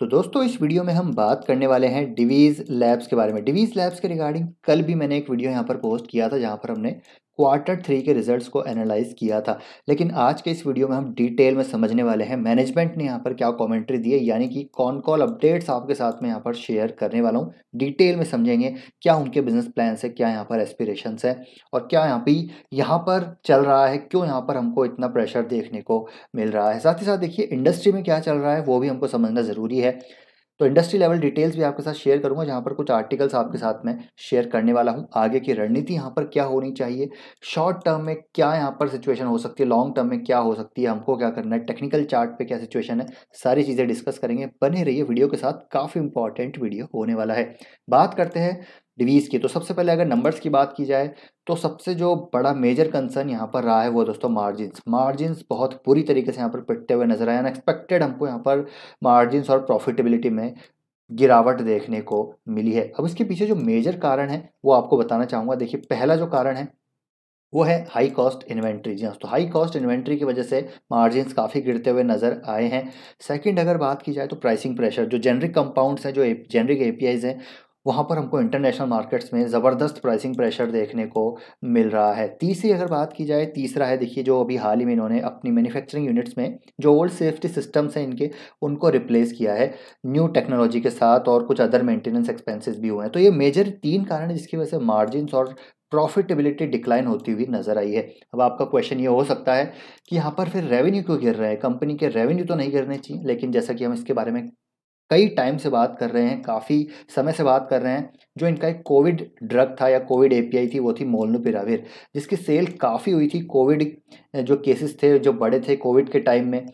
तो दोस्तों इस वीडियो में हम बात करने वाले हैं डिवीज़ लैब्स के बारे में। डिवीज़ लैब्स के रिगार्डिंग कल भी मैंने एक वीडियो यहाँ पर पोस्ट किया था जहाँ पर हमने Q3 के रिजल्ट्स को एनालाइज किया था, लेकिन आज के इस वीडियो में हम डिटेल में समझने वाले हैं मैनेजमेंट ने यहाँ पर क्या कमेंट्री दी है, यानी कि कौन कौन अपडेट्स आपके साथ में यहाँ पर शेयर करने वाला हूँ। डिटेल में समझेंगे क्या उनके बिजनेस प्लान्स है, क्या यहाँ पर एस्पिरेशंस है और क्या यहाँ पर चल रहा है, क्यों यहाँ पर हमको इतना प्रेशर देखने को मिल रहा है। साथ ही साथ देखिए इंडस्ट्री में क्या चल रहा है वो भी हमको समझना ज़रूरी है, तो इंडस्ट्री लेवल डिटेल्स भी आपके साथ शेयर करूंगा जहां पर कुछ आर्टिकल्स आपके साथ में शेयर करने वाला हूं। आगे की रणनीति यहां पर क्या होनी चाहिए, शॉर्ट टर्म में क्या यहां पर सिचुएशन हो सकती है, लॉन्ग टर्म में क्या हो सकती है, हमको क्या करना है, टेक्निकल चार्ट पे क्या सिचुएशन है, सारी चीज़ें डिस्कस करेंगे। बने रहिए वीडियो के साथ, काफ़ी इंपॉर्टेंट वीडियो होने वाला है। बात करते हैं डिवीज़ की, तो सबसे पहले अगर नंबर्स की बात की जाए तो सबसे जो बड़ा मेजर कंसर्न यहाँ पर रहा है वो दोस्तों मार्जिन्स बहुत बुरी तरीके से यहाँ पर पिटते हुए नजर आए। अनएक्सपेक्टेड हमको यहाँ पर मार्जिन्स और प्रॉफिटेबिलिटी में गिरावट देखने को मिली है। अब इसके पीछे जो मेजर कारण है वो आपको बताना चाहूँगा। देखिए पहला जो कारण है वो है हाई कॉस्ट इन्वेंट्री। जी हाँ, तो हाई कॉस्ट इन्वेंट्री की वजह से मार्जिन्स काफ़ी गिरते हुए नज़र आए हैं। सेकंड अगर बात की जाए तो प्राइसिंग प्रेशर, जो जेनरिक कंपाउंड्स हैं, जो जेनरिक APIs हैं, वहाँ पर हमको इंटरनेशनल मार्केट्स में ज़बरदस्त प्राइसिंग प्रेशर देखने को मिल रहा है। तीसरी अगर बात की जाए, तीसरा है देखिए जो अभी हाल ही में इन्होंने अपनी मैन्युफैक्चरिंग यूनिट्स में जो ओल्ड सेफ्टी सिस्टम्स हैं इनके, उनको रिप्लेस किया है न्यू टेक्नोलॉजी के साथ और कुछ अदर मेंटेनेंस एक्सपेंसेस भी हुए हैं। तो ये मेजर तीन कारण है जिसकी वजह से मार्जिन्स और प्रॉफिटेबिलिटी डिक्लाइन होती हुई नज़र आई है। अब आपका क्वेश्चन ये हो सकता है कि यहाँ पर फिर रेवेन्यू क्यों गिर रहा है, कंपनी के रेवेन्यू तो नहीं गिरने चाहिए, लेकिन जैसा कि हम इसके बारे में कई टाइम से बात कर रहे हैं, काफ़ी समय से बात कर रहे हैं, जो इनका एक कोविड ड्रग था या कोविड API थी वो थी मोलनुपिराविर, जिसकी सेल काफ़ी हुई थी। कोविड जो केसेस थे जो बड़े थे कोविड के टाइम में,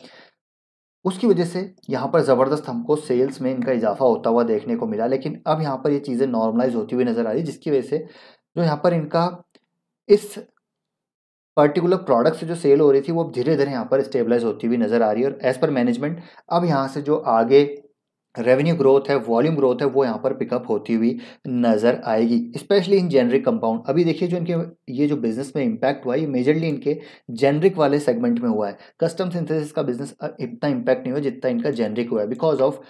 उसकी वजह से यहाँ पर ज़बरदस्त हमको सेल्स में इनका इजाफा होता हुआ देखने को मिला, लेकिन अब यहाँ पर ये चीज़ें नॉर्मलाइज होती हुई नज़र आ रही, जिसकी वजह से जो यहाँ पर इनका इस पर्टिकुलर प्रोडक्ट से जो सेल हो रही थी वो धीरे धीरे यहाँ पर स्टेबलाइज होती हुई नज़र आ रही है। और एज़ पर मैनेजमेंट अब यहाँ से जो आगे रेवेन्यू ग्रोथ है, वॉल्यूम ग्रोथ है, वो यहाँ पर पिकअप होती हुई नज़र आएगी, स्पेशली इन जेनरिक कंपाउंड। अभी देखिए जो इनके ये जो बिज़नेस में इम्पैक्ट हुआ है मेजरली इनके जेनरिक वाले सेगमेंट में हुआ है। कस्टम सिंथेसिस का बिजनेस इतना इम्पैक्ट नहीं हुआ जितना इनका जेनरिक हुआ है, बिकॉज ऑफ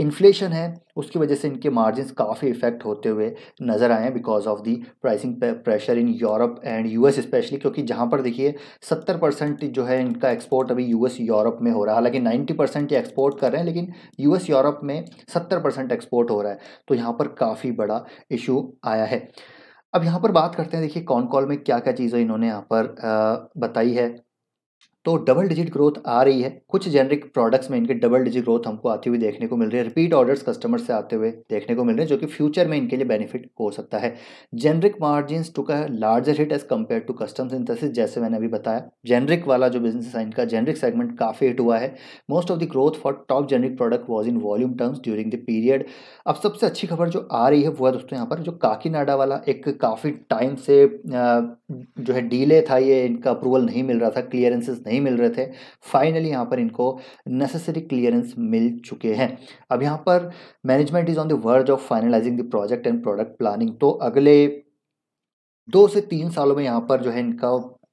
इन्फ्लेशन है उसकी वजह से इनके मार्जिन्स काफ़ी इफेक्ट होते हुए नज़र आए हैं, because of the pricing pressure in Europe and US specially, क्योंकि जहाँ पर देखिए 70% जो है इनका एक्सपोर्ट अभी US यूरोप में हो रहा है। हालांकि 90% ये एक्सपोर्ट कर रहे हैं, लेकिन US यूरोप में 70% एक्सपोर्ट हो रहा है, तो यहाँ पर काफ़ी बड़ा इशू आया है। अब यहाँ पर बात करते हैं देखिए कॉन कॉल में क्या क्या चीज़ें इन्होंने यहाँ पर बताई है। तो डबल डिजिट ग्रोथ आ रही है कुछ जेनरिक प्रोडक्ट्स में, इनके डबल डिजिट ग्रोथ हमको आती हुई देखने को मिल रही है। रिपीट ऑर्डर्स कस्टमर से आते हुए देखने को मिल रहे हैं, जो कि फ्यूचर में इनके लिए बेनिफिट हो सकता है। Generic margins took a larger hit as compare to custom synthesis, जैसे मैंने अभी बताया जेनरिक वाला जो बिजनेस है इनका जेनरिक सेगमेंट काफ़ी हिट हुआ है। Most of the growth for top generic product was in volume terms during the period. अब सबसे अच्छी खबर जो आ रही है वो है दोस्तों यहाँ पर जो काकीनाडा वाला, एक काफ़ी टाइम से जो है डीले था, ये इनका अप्रूवल नहीं मिल रहा था, क्लियरेंसेस नहीं मिल रहे थे, फाइनली यहाँ पर इनको नेसेसरी क्लियरेंस मिल चुके हैं। अब यहाँ पर management is on the verge of finalising the project and product planning, तो अगले 2 से 3 सालों में यहाँ पर जो है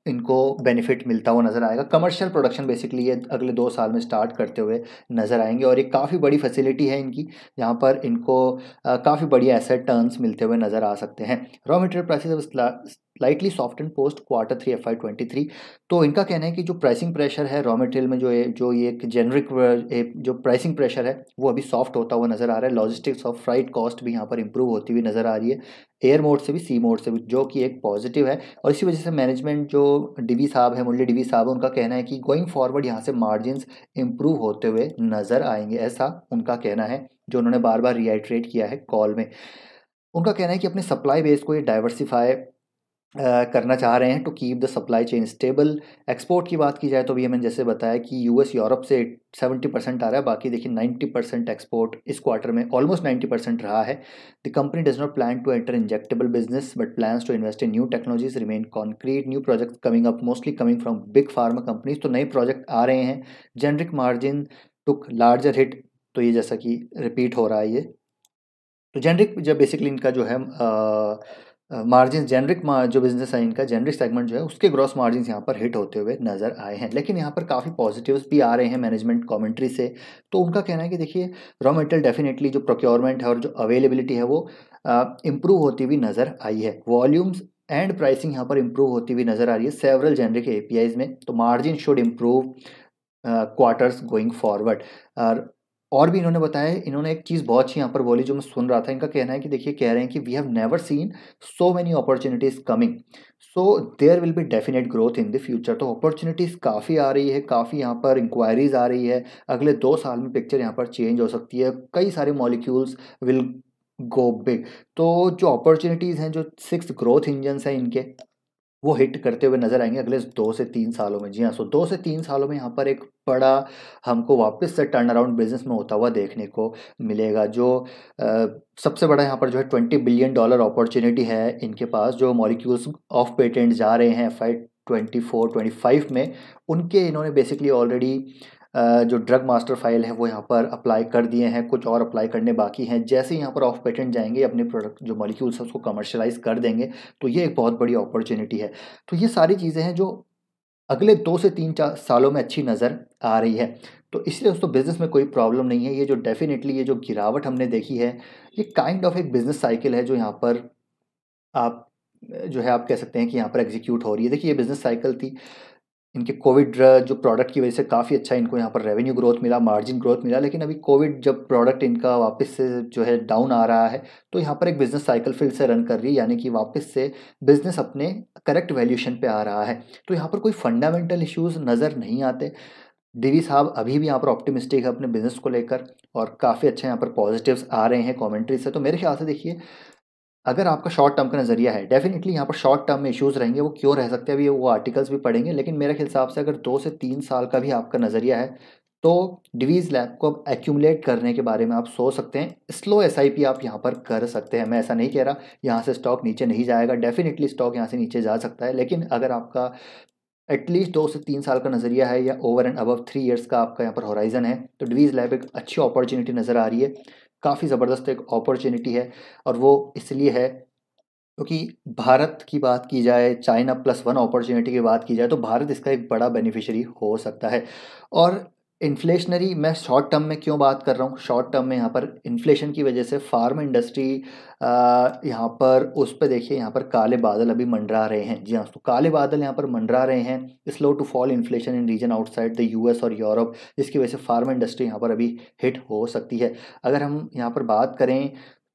इनको बेनिफिट मिलता हुआ नज़र आएगा। कमर्शियल प्रोडक्शन बेसिकली ये अगले 2 साल में स्टार्ट करते हुए नज़र आएंगे, और ये काफ़ी बड़ी फैसिलिटी है इनकी, यहाँ पर इनको काफ़ी बढ़िया एसेट टर्न्स मिलते हुए नज़र आ सकते हैं। Raw material prices slightly soft and post Q3 FY23, तो इनका कहना है कि जो प्राइसिंग प्रेशर है रॉ मटेरियल में, जो ये एक जेनरिक जो प्राइसिंग प्रेशर है वो अभी सॉफ्ट होता हुआ नज़र आ रहा है। लॉजिस्टिक्स और फ्राइट कॉस्ट भी यहाँ पर इंप्रूव होती हुई नज़र आ रही है, एयर मोड से भी सी मोड से भी, जो कि एक पॉजिटिव है। और इसी वजह से मैनेजमेंट जो डिवीज़ साहब है, मुरली डिवीज़ साहब है, उनका कहना है कि गोइंग फॉरवर्ड यहाँ से मार्जिन्स इंप्रूव होते हुए नज़र आएंगे, ऐसा उनका कहना है, जो उन्होंने बार बार रिएट्रेट किया है कॉल में। उनका कहना है कि अपने सप्लाई बेस को ये डाइवर्सिफाई करना चाह रहे हैं to keep the supply chain stable. Export की बात की जाए तो भी मैंने जैसे बताया कि US यूरोप से 70% आ रहा है, बाकी देखिए 90% एक्सपोर्ट इस क्वार्टर में ऑलमोस्ट 90% रहा है। The company does not plan to enter injectable business but plans to invest in new technologies remain concrete. New project coming up mostly coming from big pharma companies, तो नए project आ रहे हैं। Generic margin took larger hit, तो ये जैसा कि repeat हो रहा है, ये तो जेनरिक जब बेसिकली इनका जो है मार्जिन जेनरिक जो बिजनेस है इनका जेनरिक सेगमेंट जो है उसके ग्रॉस मार्जिन यहाँ पर हिट होते हुए नज़र आए हैं। लेकिन यहाँ पर काफ़ी पॉजिटिव्स भी आ रहे हैं मैनेजमेंट कमेंट्री से, तो उनका कहना है कि देखिए रॉ मटेरियल डेफिनेटली जो प्रोक्योरमेंट है और जो अवेलेबिलिटी है वो इम्प्रूव होती हुई नज़र आई है, वॉल्यूम्स एंड प्राइसिंग यहाँ पर इम्प्रूव होती हुई नज़र आ रही है सेवरल जेनरिक एपीआईज में, तो margin should improve quarters going forward. और भी इन्होंने बताया, इन्होंने एक चीज़ बहुत अच्छी यहाँ पर बोली जो मैं सुन रहा था, इनका कहना है कि देखिए कह रहे हैं कि we have never seen so many opportunities coming so there will be definite growth in the future. तो अपॉर्चुनिटीज़ काफ़ी आ रही है, काफ़ी यहाँ पर इंक्वायरीज आ रही है, अगले 2 साल में पिक्चर यहाँ पर चेंज हो सकती है, कई सारे मॉलिक्यूल्स विल गो बिग। तो जो अपॉर्चुनिटीज़ हैं, जो 6 ग्रोथ इंजन्स हैं इनके, वो हिट करते हुए नज़र आएंगे अगले 2 से 3 सालों में। जी हाँ, सो 2 से 3 सालों में यहाँ पर एक बड़ा हमको वापस से टर्न अराउंड बिजनेस में होता हुआ देखने को मिलेगा। जो सबसे बड़ा यहाँ पर जो है $20 बिलियन अपॉर्चुनिटी है इनके पास, जो मॉलिक्यूल्स ऑफ पेटेंट जा रहे हैं FY24-25 में, उनके इन्होंने बेसिकली ऑलरेडी जो ड्रग मास्टर फाइल है वो यहाँ पर अप्लाई कर दिए हैं, कुछ और अप्लाई करने बाकी हैं। जैसे यहाँ पर ऑफ पेटेंट जाएंगे अपने प्रोडक्ट जो मॉलिक्यूल्स है उसको कमर्शलाइज कर देंगे, तो ये एक बहुत बड़ी अपॉर्चुनिटी है। तो ये सारी चीज़ें हैं जो अगले 2 से 3 सालों में अच्छी नज़र आ रही है, तो इसलिए दोस्तों बिज़नेस में कोई प्रॉब्लम नहीं है। ये जो डेफिनेटली ये जो गिरावट हमने देखी है ये काइंड ऑफ एक बिज़नेस साइकिल है जो यहाँ पर आप जो है आप कह सकते हैं कि यहाँ पर एग्जीक्यूट हो रही है। देखिए ये बिज़नेस साइकिल थी, इनके कोविड जो प्रोडक्ट की वजह से काफ़ी अच्छा इनको यहाँ पर रेवेन्यू ग्रोथ मिला, मार्जिन ग्रोथ मिला, लेकिन अभी कोविड जब प्रोडक्ट इनका वापस से जो है डाउन आ रहा है तो यहाँ पर एक बिज़नेस साइकिल फिर से रन कर रही है, यानी कि वापस से बिज़नेस अपने करेक्ट वैल्यूएशन पे आ रहा है। तो यहाँ पर कोई फंडामेंटल इश्यूज़ नज़र नहीं आते। दिवी साहब अभी भी यहाँ पर ऑप्टिमिस्टिक है अपने बिज़नेस को लेकर और काफ़ी अच्छे यहाँ पर पॉजिटिव्स आ रहे हैं कॉमेंट्री से। तो मेरे ख्याल से देखिए अगर आपका शॉर्ट टर्म का नज़रिया है, डेफिनेटली यहाँ पर शॉर्ट टर्म में इश्यूज़ रहेंगे, वो क्यों रह सकते हैं अभी वो आर्टिकल्स भी पढ़ेंगे, लेकिन मेरे हिसाब से अगर 2 से 3 साल का भी आपका नज़रिया है तो डिवीज़ लैब को अब एक्यूमुलेट करने के बारे में आप सोच सकते हैं। स्लो SIP आप यहाँ पर कर सकते हैं। मैं ऐसा नहीं कह रहा यहाँ से स्टॉक नीचे नहीं जाएगा, डेफिनेटली स्टॉक यहाँ से नीचे जा सकता है, लेकिन अगर आपका एटलीस्ट 2 से 3 साल का नज़रिया है या ओवर एंड अबव 3 ईयर्स का आपका यहाँ पर होराइजन है तो डिवीज़ लैब एक अच्छी अपॉर्चुनिटी नज़र आ रही है। काफ़ी ज़बरदस्त एक अपॉर्चुनिटी है और वो इसलिए है क्योंकि भारत की बात की जाए, चाइना +1 अपॉर्चुनिटी की बात की जाए तो भारत इसका एक बड़ा बेनिफिशियरी हो सकता है। और इन्फ्लेशनरी, मैं शॉर्ट टर्म में क्यों बात कर रहा हूँ, शॉर्ट टर्म में यहाँ पर इन्फ्लेशन की वजह से फार्म इंडस्ट्री यहाँ पर उस पर देखिए यहाँ पर काले बादल अभी मंडरा रहे हैं। जी हाँ, तो काले बादल यहाँ पर मंडरा रहे हैं, slow to fall inflation in region outside the US और यूरोप, जिसकी वजह से फार्म इंडस्ट्री यहाँ पर अभी हिट हो सकती है। अगर हम यहाँ पर बात करें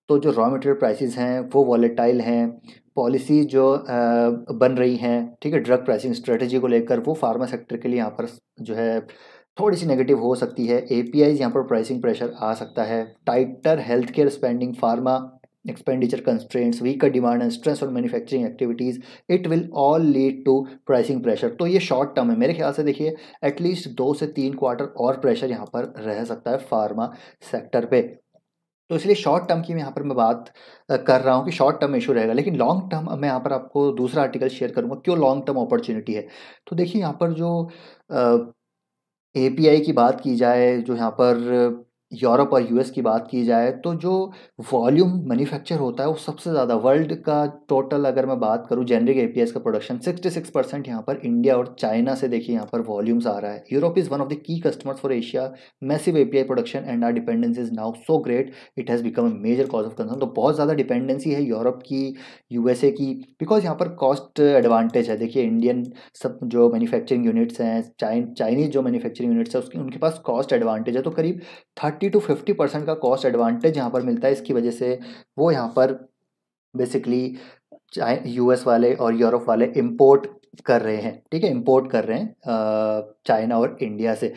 तो जो रॉ मटेरियल प्राइसेस हैं वो वॉलेटाइल हैं, पॉलिसी जो बन रही हैं, ठीक है, ड्रग प्राइसिंग स्ट्रेटेजी को लेकर वो फार्मा सेक्टर के लिए यहाँ पर जो है थोड़ी सी नेगेटिव हो सकती है। APIs यहाँ पर प्राइसिंग प्रेशर आ सकता है। Tighter health care spending, pharma expenditure constraints, weaker demand and stress on manufacturing activities, it will all lead to pricing pressure. तो ये शॉर्ट टर्म है, मेरे ख्याल से देखिए एटलीस्ट 2 से 3 क्वार्टर और प्रेशर यहाँ पर रह सकता है फार्मा सेक्टर पे। तो इसलिए शॉर्ट टर्म की मैं यहाँ पर मैं बात कर रहा हूँ कि शॉर्ट टर्म इशू रहेगा, लेकिन लॉन्ग टर्म मैं यहाँ पर आपको दूसरा आर्टिकल शेयर करूँगा क्यों लॉन्ग टर्म अपॉर्चुनिटी है। तो देखिए यहाँ पर जो API की बात की जाए, जो यहाँ पर यूरोप और US की बात की जाए तो जो वॉल्यूम मैन्युफैक्चर होता है वो सबसे ज़्यादा, वर्ल्ड का टोटल अगर मैं बात करूँ जेनरिक APIs का प्रोडक्शन 66% यहाँ पर इंडिया और चाइना से देखिए यहाँ पर वॉल्यूम्स आ रहा है। Europe is one of the key customers for Asia, massive API production and our dependence is now so great it has become a major cause of concern. तो बहुत ज़्यादा डिपेंडेंसी है यूरोप की, USA की, because यहाँ पर cost advantage है। देखिए इंडियन सब जो मैन्युफैक्चरिंग यूनिट्स हैं, चाइनीज़ जो मैन्युफैक्चरिंग यूनिट्स हैं उसकी उनके पास कॉस्ट एडवांटेज है, तो करीब 30 to 50% का कॉस्ट एडवांटेज यहाँ पर मिलता है। इसकी वजह से वो यहाँ पर बेसिकली US वाले और यूरोप वाले इंपोर्ट कर रहे हैं, ठीक है, इंपोर्ट कर रहे हैं चाइना और इंडिया से।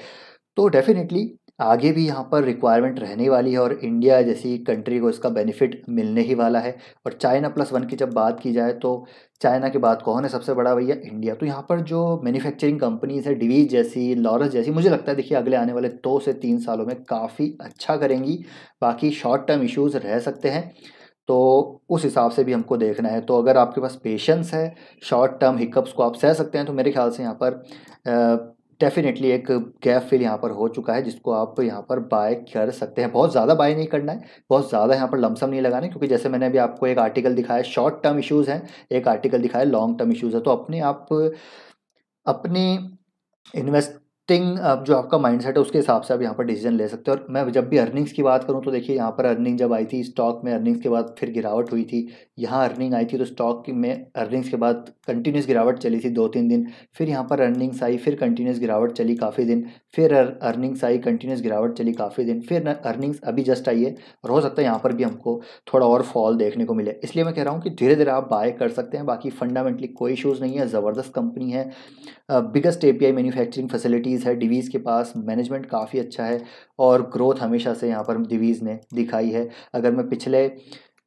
तो डेफिनेटली आगे भी यहाँ पर रिक्वायरमेंट रहने वाली है और इंडिया जैसी कंट्री को इसका बेनिफिट मिलने ही वाला है। और चाइना +1 की जब बात की जाए तो चाइना के बाद कौन है सबसे बड़ा, भैया इंडिया। तो यहाँ पर जो मैन्युफैक्चरिंग कंपनीज है डिवीज़ जैसी, लॉरस जैसी, मुझे लगता है देखिए अगले आने वाले 2 से 3 सालों में काफ़ी अच्छा करेंगी। बाकी शॉर्ट टर्म इशूज़ रह सकते हैं तो उस हिसाब से भी हमको देखना है। तो अगर आपके पास पेशेंस है शॉर्ट टर्म हिकअप्स को आप सह सकते हैं तो मेरे ख्याल से यहाँ पर डेफिनेटली एक गैप फिल यहाँ पर हो चुका है जिसको आप यहाँ पर बाय कर सकते हैं। बहुत ज़्यादा बाय नहीं करना है, बहुत ज़्यादा यहाँ पर लमसम नहीं लगाना है, क्योंकि जैसे मैंने अभी आपको एक आर्टिकल दिखाया शॉर्ट टर्म इश्यूज़ हैं, एक आर्टिकल दिखाया लॉन्ग टर्म इश्यूज़ है। तो अपने आप अपनी इन्वेस्टिंग जो आपका माइंडसेट है उसके हिसाब से आप यहाँ पर डिसीजन ले सकते हो। और मैं जब भी अर्निंग्स की बात करूँ तो देखिए यहाँ पर अर्निंग जब आई थी स्टॉक में, अर्निंग्स के बाद फिर गिरावट हुई थी, यहाँ अर्निंग आई थी तो स्टॉक में अर्निंग्स के बाद कंटिन्यूस गिरावट चली थी 2-3 दिन, फिर यहाँ पर अर्निंग्स आई, फिर कंटिन्यूस गिरावट चली काफ़ी दिन, फिर अर्निंग्स आई, कंटिन्यूस गिरावट चली काफ़ी दिन, फिर अर्निंग्स अभी जस्ट आई है और हो सकता है यहाँ पर भी हमको थोड़ा और फॉल देखने को मिले। इसलिए मैं कह रहा हूँ कि धीरे धीरे आप बाय कर सकते हैं, बाकी फंडामेंटली कोई इशूज़ नहीं है। ज़बरदस्त कंपनी है, बिगेस्ट API मैन्युफैक्चरिंग फैसिलिटीज़ है डिवीज़ के पास, मैनेजमेंट काफ़ी अच्छा है और ग्रोथ हमेशा से यहाँ पर डिवीज़ ने दिखाई है। अगर मैं पिछले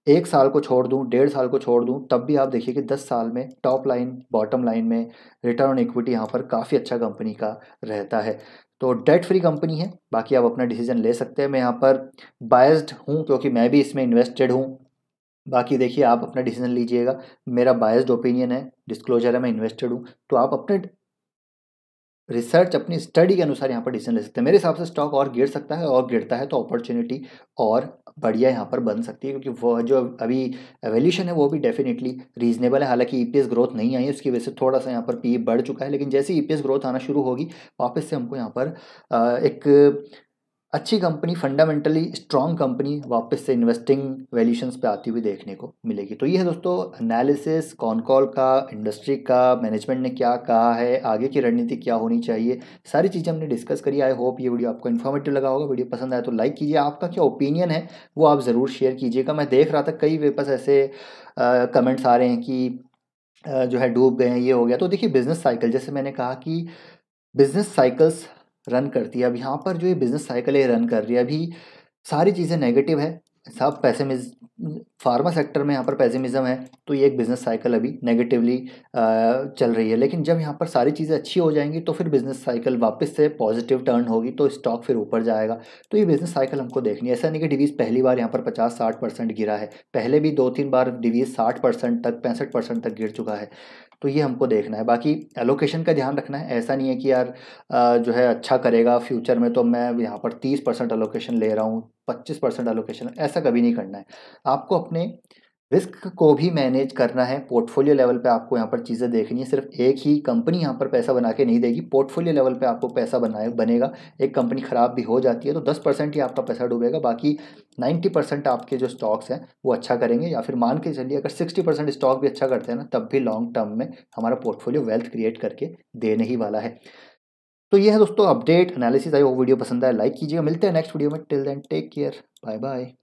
1 साल को छोड़ दूं, 1.5 साल को छोड़ दूं, तब भी आप देखिए कि 10 साल में टॉप लाइन बॉटम लाइन में रिटर्न ऑन इक्विटी यहाँ पर काफ़ी अच्छा कंपनी का रहता है। तो डेट फ्री कंपनी है, बाकी आप अपना डिसीजन ले सकते हैं। मैं यहाँ पर बायस्ड हूँ क्योंकि मैं भी इसमें इन्वेस्टेड हूँ, बाकी देखिए आप अपना डिसीजन लीजिएगा। मेरा बायस्ड ओपिनियन है, डिस्क्लोजर है, मैं इन्वेस्टेड हूँ, तो आप अपने रिसर्च अपनी स्टडी के अनुसार यहाँ पर डिसीजन ले सकते हैं। मेरे हिसाब से स्टॉक और गिर सकता है और गिरता है तो अपॉर्चुनिटी और बढ़िया यहाँ पर बन सकती है, क्योंकि वह जो अभी वैल्यूएशन है वो भी डेफिनेटली रीजनेबल है। हालांकि EPS ग्रोथ नहीं आई है, उसकी वजह से थोड़ा सा यहाँ पर PE बढ़ चुका है, लेकिन जैसे ही EPS ग्रोथ आना शुरू होगी वापस से हमको यहाँ पर एक अच्छी कंपनी, फंडामेंटली स्ट्रॉन्ग कंपनी वापस से इन्वेस्टिंग वैल्यूशंस पे आती हुई देखने को मिलेगी। तो ये है दोस्तों एनालिसिस कॉन कॉल का, इंडस्ट्री का, मैनेजमेंट ने क्या कहा है, आगे की रणनीति क्या होनी चाहिए, सारी चीज़ें हमने डिस्कस करी। आई होप ये वीडियो आपको इन्फॉर्मेटिव लगा होगा। वीडियो पसंद आए तो लाइक कीजिए, आपका क्या ओपिनियन है वो आप ज़रूर शेयर कीजिएगा। मैं देख रहा था कई वेपर्स ऐसे कमेंट्स आ रहे हैं कि जो है डूब गए हैं, ये हो गया। तो देखिए बिजनेस साइकिल, जैसे मैंने कहा कि बिजनेस साइकिल्स रन करती है। अब यहाँ पर जो ये बिज़नेस साइकिल है रन कर रही है, अभी सारी चीज़ें नेगेटिव है, सब पैसेमिज्म, फार्मा सेक्टर में यहाँ पर पैसेमिज्म है, तो ये एक बिज़नेस साइकिल अभी नेगेटिवली चल रही है। लेकिन जब यहाँ पर सारी चीज़ें अच्छी हो जाएंगी तो फिर बिज़नेस साइकिल वापस से पॉजिटिव टर्न होगी, तो स्टॉक फिर ऊपर जाएगा। तो ये बिज़नेस साइकिल हमको देखनी है। ऐसा नहीं कि डिवीज़ पहली बार यहाँ पर 50-60% गिरा है, पहले भी 2-3 बार डिवीज़ 60% तक, 65% तक गिर चुका है। तो ये हमको देखना है, बाकी एलोकेशन का ध्यान रखना है। ऐसा नहीं है कि यार जो है अच्छा करेगा फ्यूचर में तो मैं यहाँ पर 30% एलोकेशन ले रहा हूँ, 25% एलोकेशन, ऐसा कभी नहीं करना है। आपको अपने रिस्क को भी मैनेज करना है, पोर्टफोलियो लेवल पे आपको यहाँ पर चीज़ें देखनी है। सिर्फ एक ही कंपनी यहाँ पर पैसा बना के नहीं देगी, पोर्टफोलियो लेवल पे आपको पैसा बनेगा। एक कंपनी ख़राब भी हो जाती है तो 10% ही आपका पैसा डूबेगा, बाकी 90% आपके जो स्टॉक्स हैं वो अच्छा करेंगे, या फिर मान के चलिए अगर 60% स्टॉक भी अच्छा करते हैं ना, तब भी लॉन्ग टर्म में हमारा पोर्टफोलियो वेल्थ क्रिएट करके देने ही वाला है। तो ये है दोस्तों अपडेट, एनालिसिस। आई वो वीडियो पसंद आए लाइक कीजिएगा, मिलते हैं नेक्स्ट वीडियो में। Till then take care, bye bye.